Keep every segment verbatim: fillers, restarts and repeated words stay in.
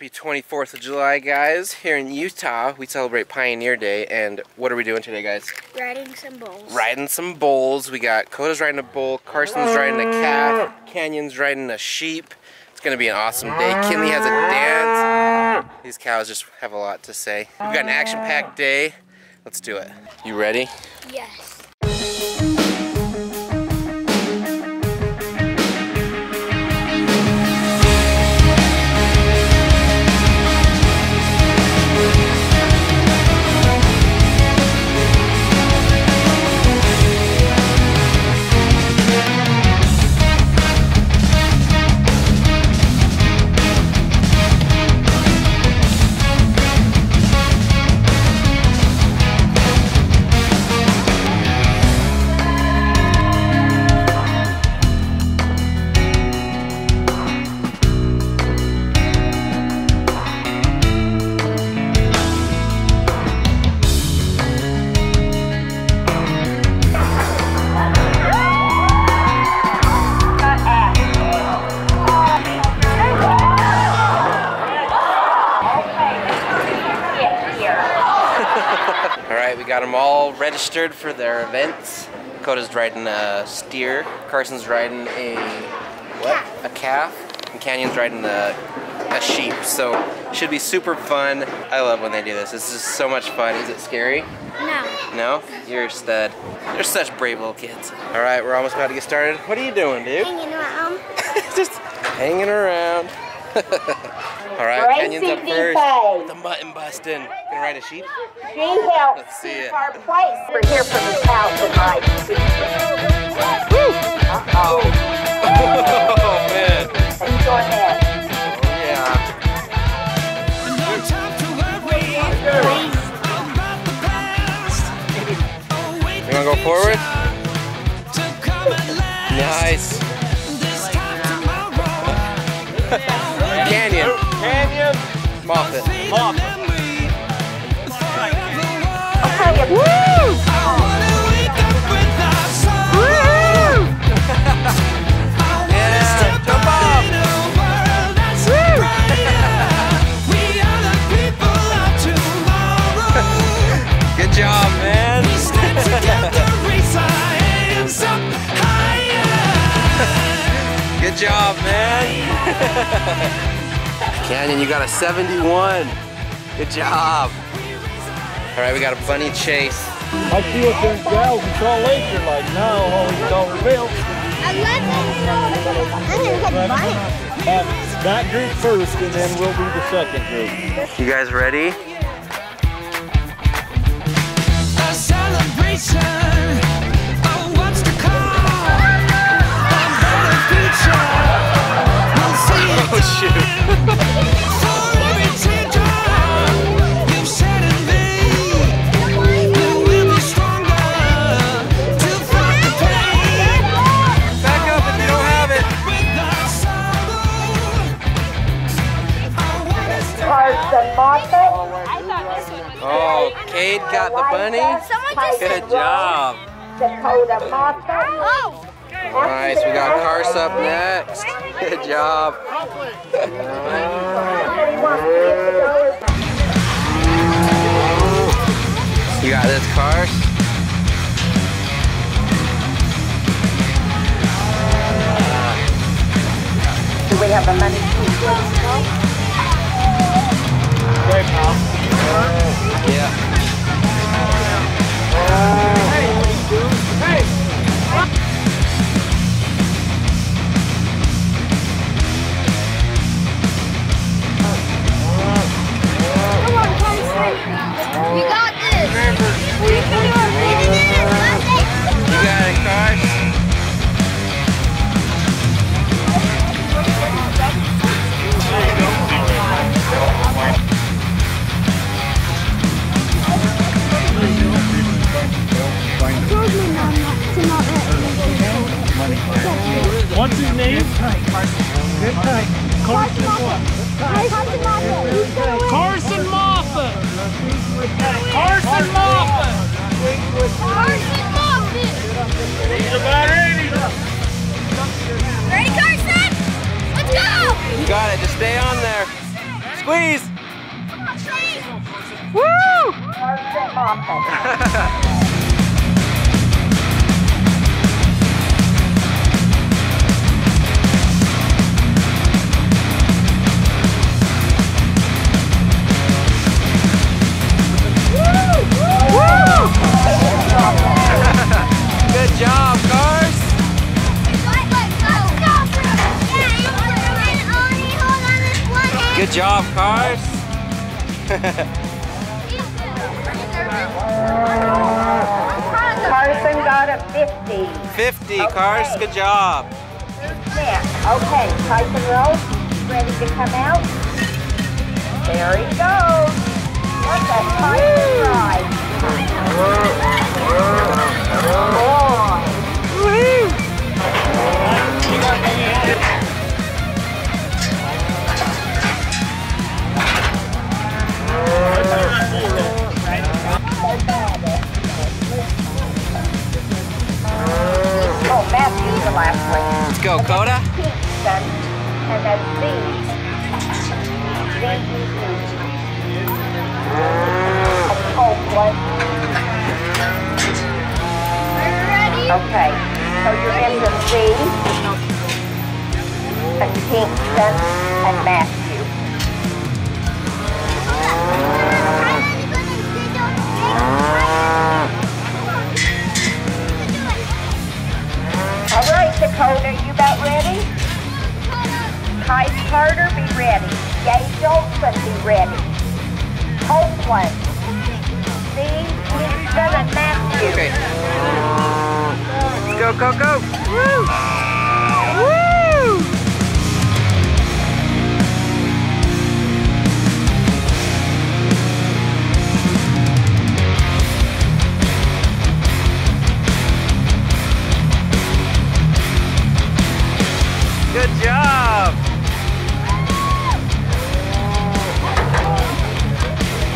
Happy twenty-fourth of July, guys. Here in Utah, we celebrate Pioneer Day, and what are we doing today, guys? Riding some bulls. Riding some bulls. We got Coda's riding a bull, Carson's riding a calf, Canyon's riding a sheep. It's gonna be an awesome day. Kinley has a dance. These cows just have a lot to say. We've got an action-packed day. Let's do it. You ready? Yes. We got them all registered for their events. Coda's riding a steer, Carson's riding a what? A calf, and Canyon's riding a, a sheep. So should be super fun. I love when they do this. This is so much fun. Is it scary? No. No? You're a stud. They're such brave little kids. All right, we're almost about to get started. What are you doing, dude? Hanging around. Just hanging around. All right, Canyon's up first with the mutton busting. Gonna ride a sheep? She helped. Let's see it. Our place. We're here for the cow tonight. Woo! Uh-oh. Oh, man. Enjoy that. Oh, yeah. No time to worry about the past. You wanna go forward? Nice. Canyon. Canyon. Moffat. Moffat. Woo! Woo! Yeah, jump up! Woo! Good job, man! Good job, man! Canyon, you got a seventy-one. Good job. All right, we got a bunny chase. I see what them gals and tall lakes are like now, all these dollar bills. I love that. I'm gonna have that group first, and then we'll be the second group. You guys ready? A celebration. Oh, what's the call? I'm gonna feature. Oh, shoot. Oh, Cade got the bunny. Good job. Nice, we got Cars up next. Good job. You got this, Cars. Do we have the money? Great, pal. Yeah. Hey! Hey! Come on, Carson. We got this. We got it, Carson. There you go. please. Come on, please. Woo! Woo! Good job, Carson. Good job, Carson. Carson got a fifty. fifty, okay. Carson, good job. Okay, Carson rolls. Ready to come out? There he goes. What a Carson ride. Boy. Woo-hoo. You got any Let's go, Coda. And then these. Ready? Okay. So you're in the C, and Kingston, and Matthew. All right, Dakota, you about ready? Kai Carter, be ready. Jay Jolson, be ready. Oakland, Steve, Houston, and Matthew. Okay. Go, go, go. Woo! Woo! Good job!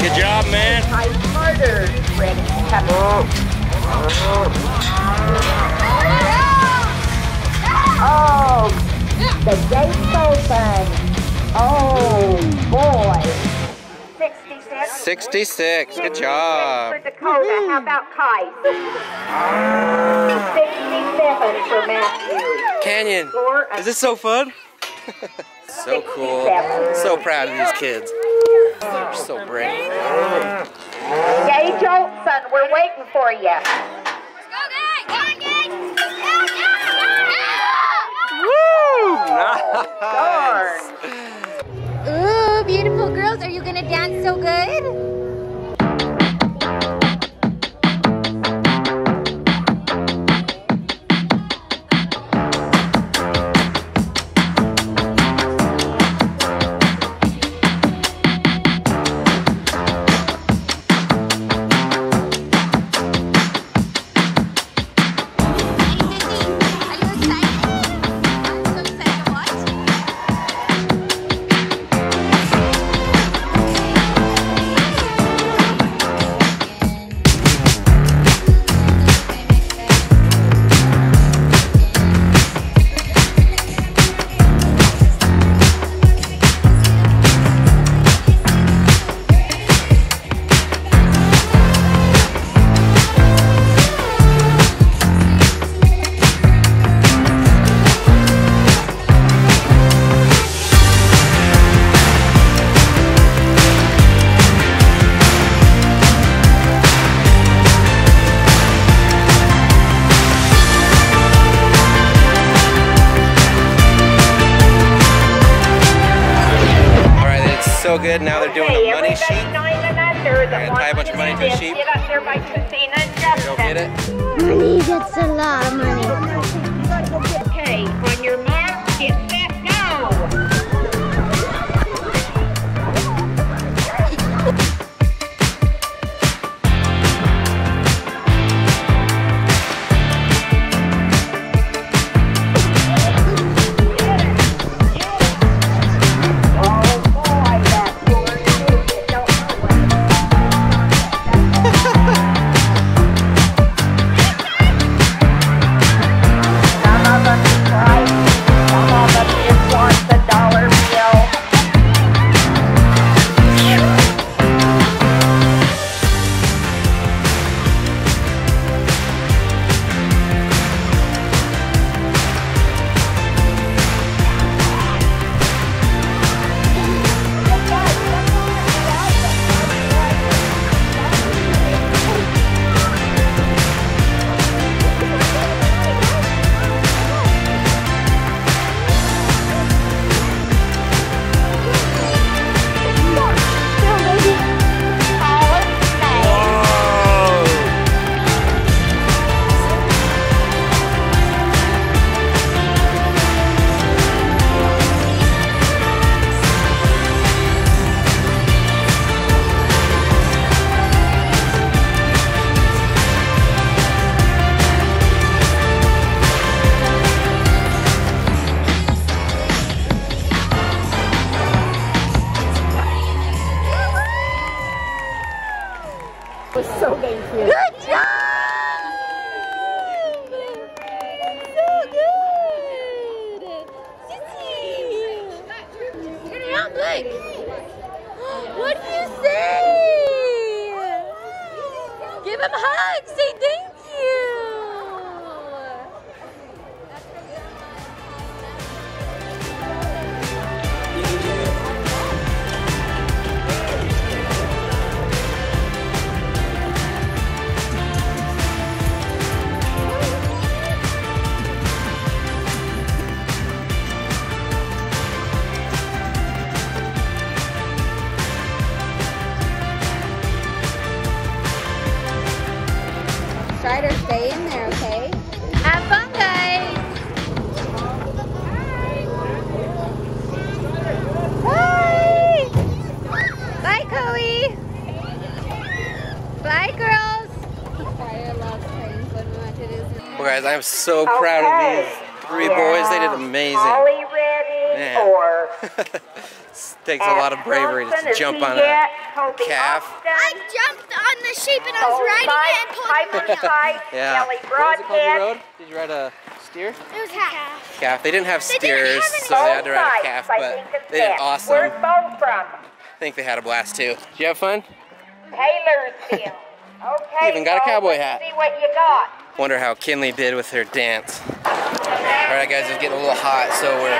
Good job, man! Kai Carter is ready to come out. Oh! The gate's open! Oh, boy! sixty-six? sixty-six, good job! sixty-six for Dakota, how about Kai? sixty-seven for Matthew. Canyon, is this so fun? So cool. So proud of these kids. They're so brave. Jay Jolson, we're waiting for you. Let's go, gang! Go, gang! Woo! Nice! Ooh, beautiful girls, are you gonna dance so good? Good. Now they're doing okay, a money sheet. They're going to tie a bunch of money to a sheep. Get up there by Christina and Justin. Go get it. Money gets a lot of money. Okay, on your mark, get set, go. Bye. was so dang cute. Good job! That's so good! Sissy! Turn around, look! What do you say? Give him hugs! Say thank you! Stay in there, okay? Have fun, guys! Bye! Bye, Cody! Bye, girls! Well, guys, I'm so okay. proud of these three yeah. boys. They did amazing. Holly ready Man. Or takes a lot of bravery to jump on a calf. I jumped on the sheep and I was riding it and pulled it out. Yeah. What was it called, the road? Did you ride a steer? It was a calf. Calf. They didn't have steers, so they had to ride a calf, but they did awesome. Where's Bo from? I think they had a blast too. Did you have fun? Taylorsville. Okay. You even got a cowboy hat. See what you got. Wonder how Kinley did with her dance. Alright guys, it's getting a little hot, so we're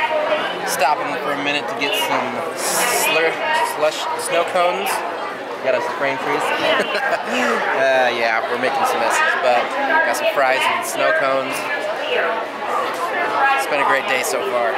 stopping for a minute to get some slur, slush snow cones. Got a brain freeze. uh, yeah, we're making some messes, but got some fries and snow cones. It's been a great day so far.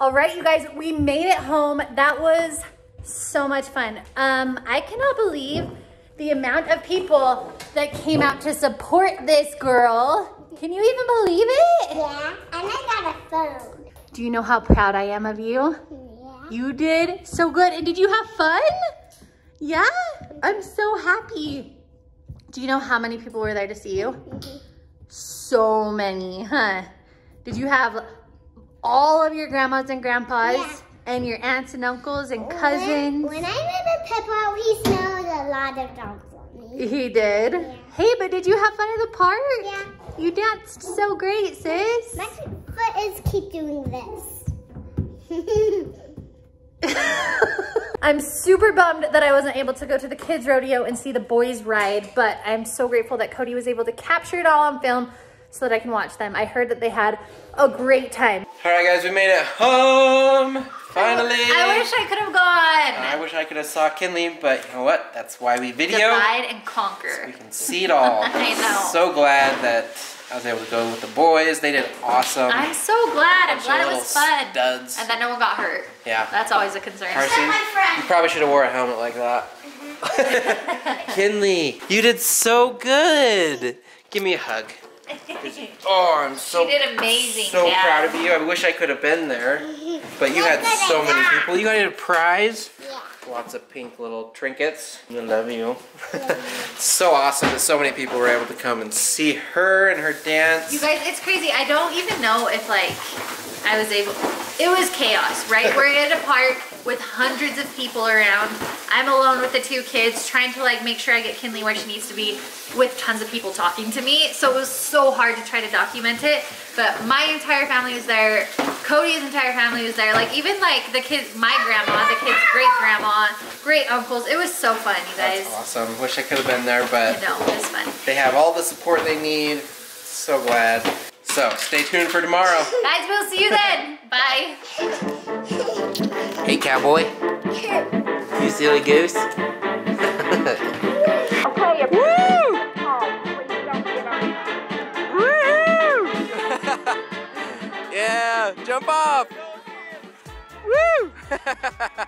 Alright you guys, we made it home. That was so much fun. Um, I cannot believe the amount of people that came out to support this girl. Can you even believe it? Yeah, and I got a phone. Do you know how proud I am of you? Yeah. You did so good. And did you have fun? Yeah, I'm so happy. Do you know how many people were there to see you? Mm-hmm. So many, huh? Did you have all of your grandmas and grandpas yeah. and your aunts and uncles and cousins? When, when I remember Pippa, he snowed a lot of dogs on me. He did? Yeah. Hey, but did you have fun at the park? Yeah. You danced so great, sis. My foot is keep doing this. I'm super bummed that I wasn't able to go to the kids' rodeo and see the boys ride, but I'm so grateful that Cody was able to capture it all on film so that I can watch them. I heard that they had a great time. All right guys, we made it home, finally. I wish I could have gone. I wish I could have saw Kinley, but you know what? That's why we video. Divide and conquer. So we can see it all. I know. So glad that I was able to go with the boys. They did awesome. I'm so glad. I'm glad it was fun. Studs. And then no one got hurt. Yeah. That's always a concern. Carson, my friend. You probably should have wore a helmet like that. Mm-hmm. Kinley, you did so good. Give me a hug. Oh, I'm so, she did amazing, so yeah. proud of you. I wish I could have been there, but you had so many people. You got a prize. Yeah. Lots of pink little trinkets. I love you. So awesome that so many people were able to come and see her and her dance. You guys, it's crazy. I don't even know if like I was able, It was chaos, right? We're at a park with hundreds of people around. I'm alone with the two kids trying to like make sure I get Kinley where she needs to be with tons of people talking to me. So it was so hard to try to document it. But my entire family was there. Cody's entire family was there. Like even like the kids, my grandma, the kids' great-grandma, great-uncles. It was so fun, you guys. That's awesome. Wish I could have been there, but you know, it was fun. They have all the support they need. So glad. So stay tuned for tomorrow. Guys, we'll see you then. Bye. Hey, cowboy. You silly goose. Woo! Woo! Yeah, jump off. Woo!